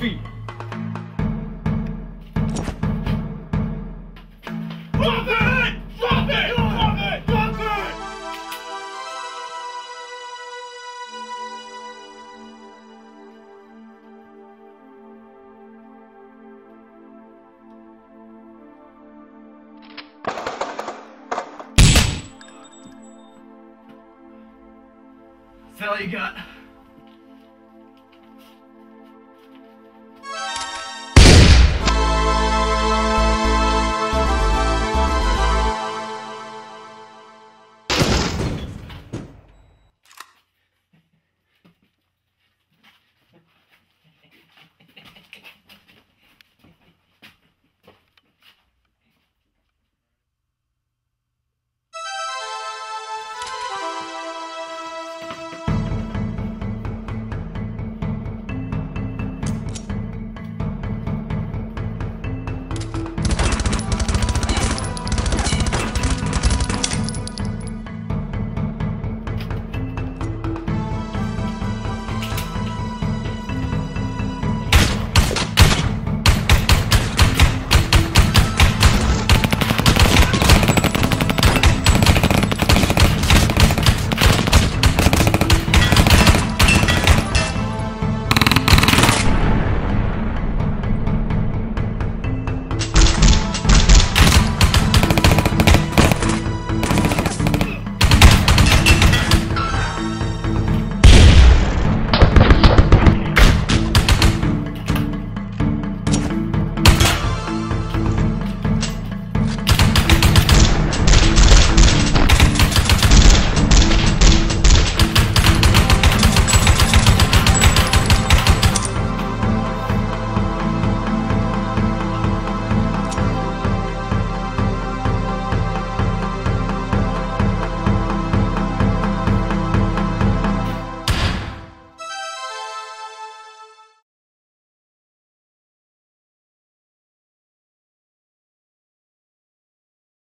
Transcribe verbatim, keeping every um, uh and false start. be. Drop it! Drop it! Drop it! Drop it! That's all you got.